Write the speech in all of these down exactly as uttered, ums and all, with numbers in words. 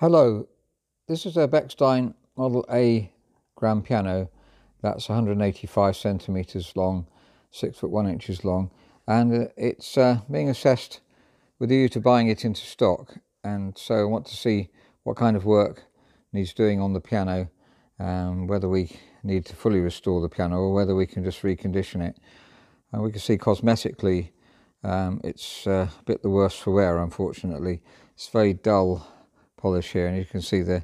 Hello, this is a Bechstein Model A grand piano that's one hundred eighty-five centimeters long, six foot one inches long, and it's uh, being assessed with a view to buying it into stock. And so I want to see what kind of work needs doing on the piano, um, whether we need to fully restore the piano or whether we can just recondition it. And we can see cosmetically um, it's uh, a bit the worse for wear, unfortunately. It's very dull polish here, and you can see the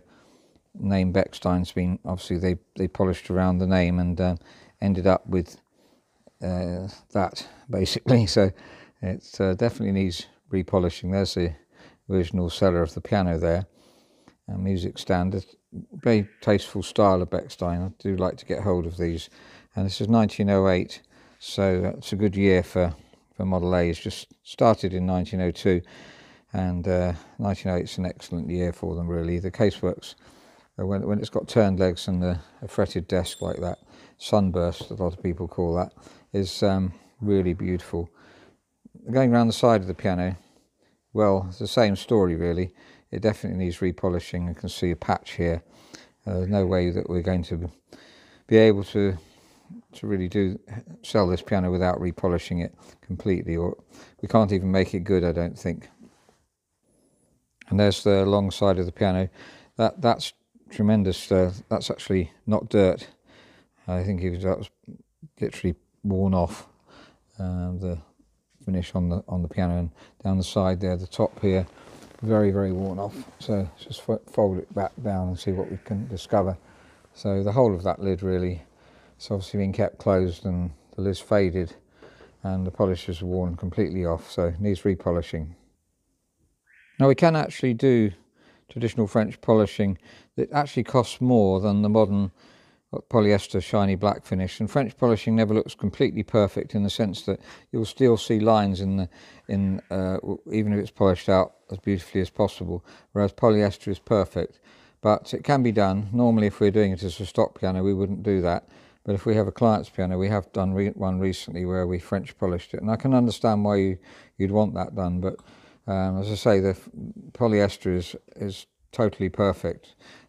name Bechstein's been, obviously they, they polished around the name and um, ended up with uh, that basically, so it uh, definitely needs repolishing. There's the original seller of the piano there, and music standard, very tasteful style of Bechstein. I do like to get hold of these, and this is nineteen oh eight, so it's a good year for, for Model A's. Just started in nineteen oh two. And uh, nineteen oh eight is an excellent year for them, really. The caseworks, uh, when, when it's got turned legs and a, a fretted desk like that, sunburst, a lot of people call that, is um, really beautiful. Going around the side of the piano, well, it's the same story, really. It definitely needs repolishing. You can see a patch here. Uh, there's no way that we're going to be able to to really do sell this piano without repolishing it completely, or we can't even make it good, I don't think. And there's the long side of the piano. That that's tremendous. Uh, that's actually not dirt. I think it was, that was literally worn off, uh, the finish on the on the piano, and down the side there, the top here, very very worn off. So just fold it back down and see what we can discover. So the whole of that lid really, it's obviously been kept closed, and the lid's faded, and the polish is worn completely off. So it needs repolishing. Now we can actually do traditional French polishing. It actually costs more than the modern polyester shiny black finish, and French polishing never looks completely perfect in the sense that you'll still see lines in the in uh, even if it's polished out as beautifully as possible, whereas polyester is perfect. But it can be done. Normally if we're doing it as a stock piano we wouldn't do that, but if we have a client's piano, we have done re one recently where we French polished it, and I can understand why you, you'd want that done, but Um, as I say, the polyester is, is totally perfect,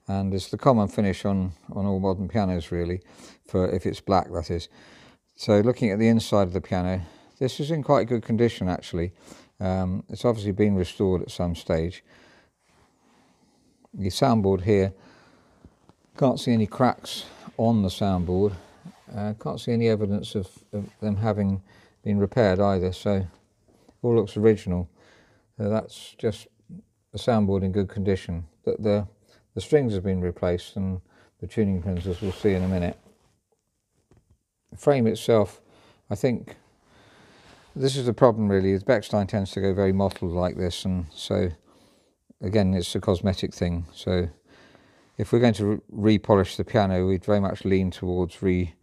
and it's the common finish on, on all modern pianos really, for if it's black that is. So looking at the inside of the piano, this is in quite good condition actually. Um, it's obviously been restored at some stage. The soundboard here, can't see any cracks on the soundboard. Uh, can't see any evidence of, of them having been repaired either, so it all looks original. So that's just a soundboard in good condition. That the the strings have been replaced, and the tuning pins, as we'll see in a minute. The frame itself, I think, this is the problem really. The Bechstein tends to go very mottled like this, and so again, it's a cosmetic thing. So if we're going to repolish the piano, we'd very much lean towards re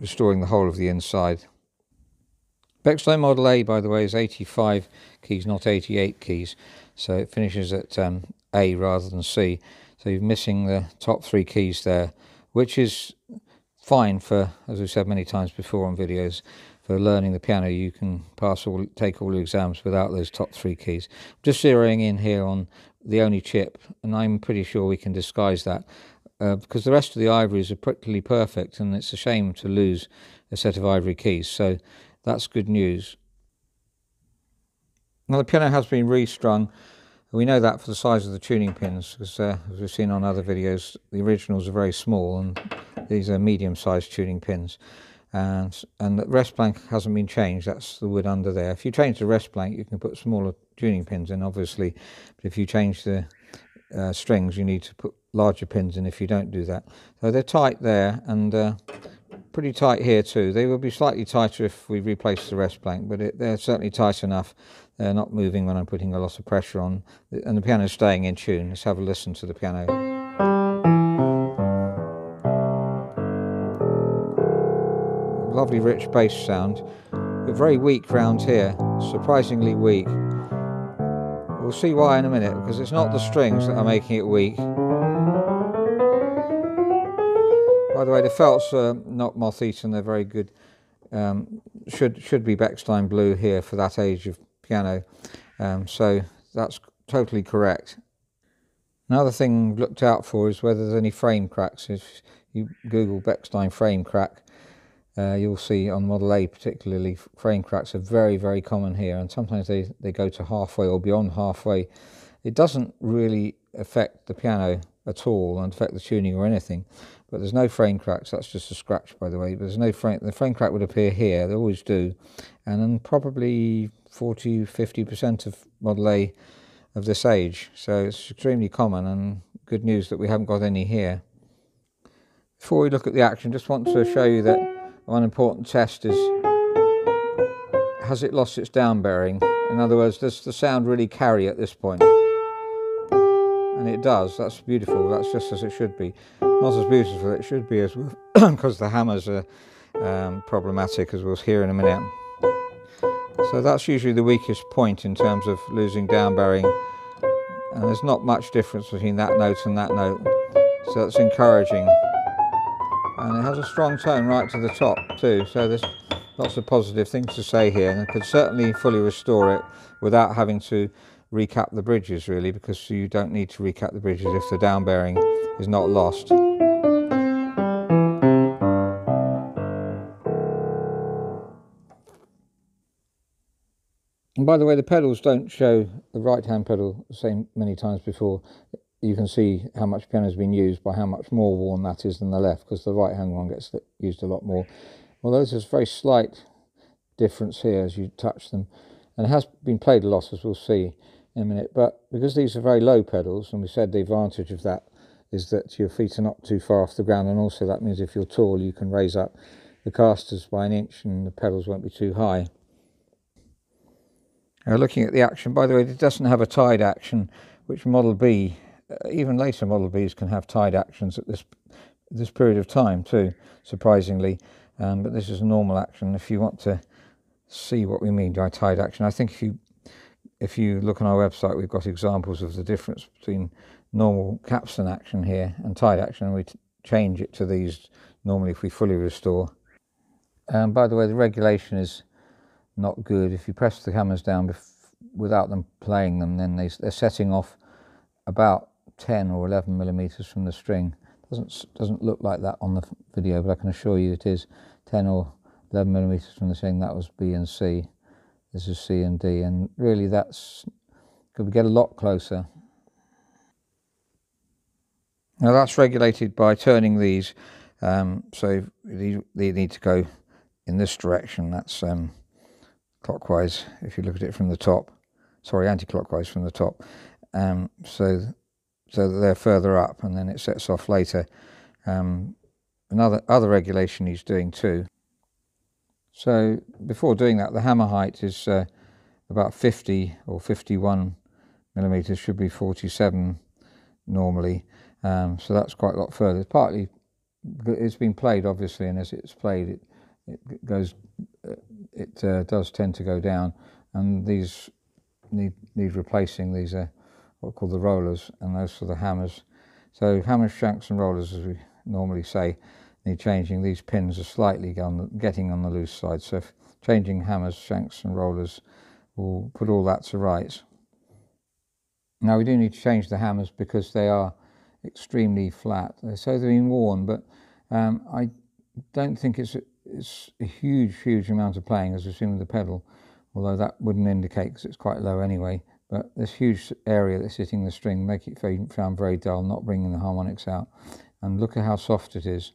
restoring the whole of the inside. Bechstein Model A, by the way, is eighty-five keys, not eighty-eight keys, so it finishes at um, A rather than C, so you're missing the top three keys there, which is fine for, as we've said many times before on videos, for learning the piano. You can pass all, take all the exams without those top three keys. I'm just zeroing in here on the only chip, and I'm pretty sure we can disguise that, uh, because the rest of the ivories are particularly perfect, and it's a shame to lose a set of ivory keys, so that's good news. Now the piano has been restrung. We know that for the size of the tuning pins, because uh, as we've seen on other videos, the originals are very small, and these are medium-sized tuning pins. And, and the rest plank hasn't been changed, that's the wood under there. If you change the rest plank, you can put smaller tuning pins in, obviously. But if you change the uh, strings, you need to put larger pins in if you don't do that. So they're tight there, and uh, pretty tight here too. They will be slightly tighter if we replace the rest plank, but it, they're certainly tight enough. They're not moving when I'm putting a lot of pressure on, and the piano's staying in tune. Let's have a listen to the piano. Lovely rich bass sound, but very weak round here, surprisingly weak. We'll see why in a minute, because it's not the strings that are making it weak. By the way, the felts are not moth-eaten, they're very good. Um, should should be Bechstein blue here for that age of piano, um, so that's totally correct. Another thing I've looked out for is whether there's any frame cracks. If you Google Bechstein frame crack, uh, you'll see on Model A particularly, frame cracks are very, very common here, and sometimes they, they go to halfway or beyond halfway. It doesn't really affect the piano at all and affect the tuning or anything, but there's no frame cracks. That's just a scratch, by the way, but there's no frame. The frame crack would appear here, they always do, and then probably forty fifty percent of Model A of this age, so it's extremely common, and good news that we haven't got any here. Before we look at the action, just want to show you that one important test is, has it lost its down bearing? In other words, does the sound really carry at this point? And it does. That's beautiful. That's just as it should be. Not as beautiful as it should be, as well, because the hammers are um, problematic, as we'll hear in a minute. So that's usually the weakest point in terms of losing down bearing, and there's not much difference between that note and that note, so that's encouraging. And it has a strong tone right to the top too, so there's lots of positive things to say here, and it could certainly fully restore it without having to recap the bridges, really, because you don't need to recap the bridges if the down bearing is not lost. And by the way, the pedals don't show the right hand pedal the same many times before. You can see how much piano has been used by how much more worn that is than the left, because the right hand one gets used a lot more. Although there's a very slight difference here as you touch them, and it has been played a lot, as we'll see in a minute, but because these are very low pedals, and we said the advantage of that is that your feet are not too far off the ground, and also that means if you're tall you can raise up the casters by an inch and the pedals won't be too high. Now, looking at the action, by the way, it doesn't have a tied action, which Model B, uh, even later Model Bs can have tied actions at this this period of time too, surprisingly, um, but this is a normal action. If you want to see what we mean by tied action, I think if you if you look on our website, we've got examples of the difference between normal capstan action here and tied action, and we t change it to these normally if we fully restore. And um, by the way, the regulation is not good. If you press the hammers down bef without them playing them, then they, they're setting off about ten or eleven millimeters from the string. Doesn't doesn't look like that on the video, but I can assure you it is ten or eleven millimeters from the string. That was B and C. This is C and D, and really that's, could we get a lot closer. Now that's regulated by turning these, um, so they, they need to go in this direction. That's um, clockwise if you look at it from the top, sorry, anti-clockwise from the top, um, so so that they're further up, and then it sets off later. Um, another other regulation he's doing too. So before doing that, the hammer height is uh, about fifty or fifty-one millimeters, should be forty-seven normally, um, so that's quite a lot further. Partly it's been played obviously, and as it's played it it goes it uh, does tend to go down, and these need need replacing. These are what are called the rollers, and those are the hammers. So hammer shanks and rollers, as we normally say, need changing. These pins are slightly on, getting on the loose side, so if changing hammers, shanks and rollers will put all that to rights. Now we do need to change the hammers because they are extremely flat, so they've been worn, but um, I don't think it's It's a huge, huge amount of playing, as we've seen with the pedal, although that wouldn't indicate because it's quite low anyway. But this huge area that's hitting the string make it sound very dull, not bringing the harmonics out. And look at how soft it is.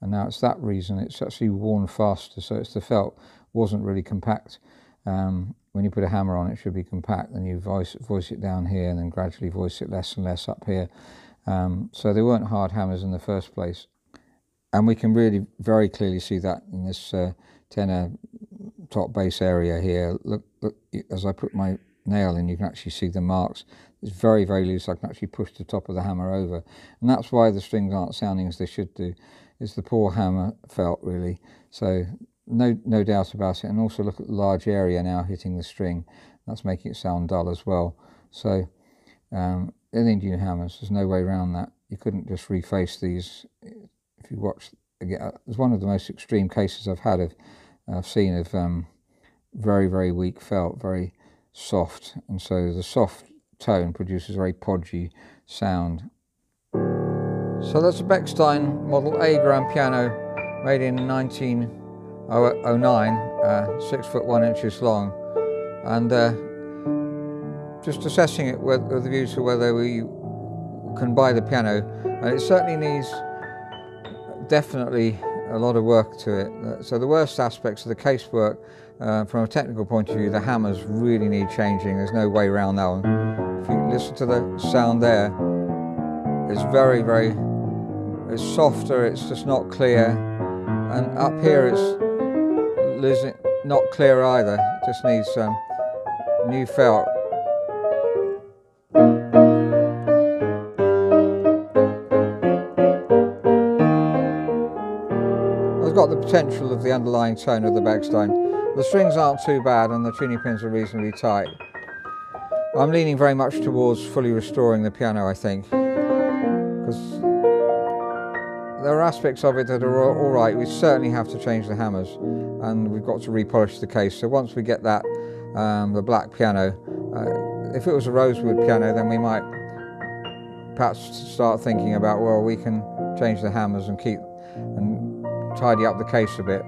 And now it's that reason it's actually worn faster, so it's the felt wasn't really compact. Um, when you put a hammer on, it should be compact. Then you voice, voice it down here, and then gradually voice it less and less up here. Um, so they weren't hard hammers in the first place. And we can really very clearly see that in this uh, tenor top bass area here. Look, look, as I put my nail in, you can actually see the marks. It's very, very loose. I can actually push the top of the hammer over. And that's why the strings aren't sounding as they should do. It's the poor hammer felt, really. So no, no doubt about it. And also look at the large area now hitting the string. That's making it sound dull as well. So um, they're the Indian hammers. There's no way around that. You couldn't just reface these. If you watch, again, it's one of the most extreme cases I've had of, I've seen of um, very, very weak felt, very soft, and so the soft tone produces very podgy sound. So that's a Bechstein Model A grand piano made in nineteen oh nine, uh, six foot one inches long, and uh, just assessing it with, with a view to whether we can buy the piano. And it certainly needs definitely a lot of work to it. So the worst aspects of the casework, uh, from a technical point of view, the hammers really need changing. There's no way around that one. If you listen to the sound there, it's very, very, it's softer, it's just not clear. And up here it's losing, not clear either. It just needs some new felt. Got the potential of the underlying tone of the Bechstein. The strings aren't too bad and the tuning pins are reasonably tight. I'm leaning very much towards fully restoring the piano, I think, because there are aspects of it that are all right. We certainly have to change the hammers and we've got to repolish the case. So once we get that, um, the black piano, uh, if it was a rosewood piano, then we might perhaps start thinking about, well, we can change the hammers and keep and tidy up the case a bit,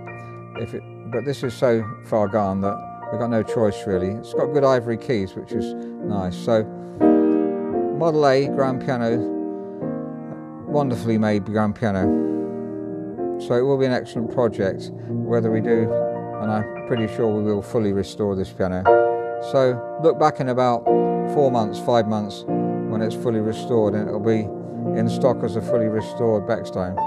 if it, but this is so far gone that we've got no choice really. It's got good ivory keys, which is nice. So Model A grand piano, wonderfully made grand piano. So it will be an excellent project, whether we do, and I'm pretty sure we will fully restore this piano. So look back in about four months, five months, when it's fully restored, and it'll be in stock as a fully restored Bechstein.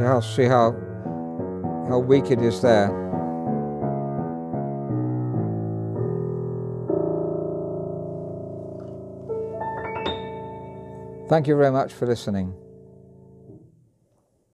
I'll see how how weak it is there. Thank you very much for listening.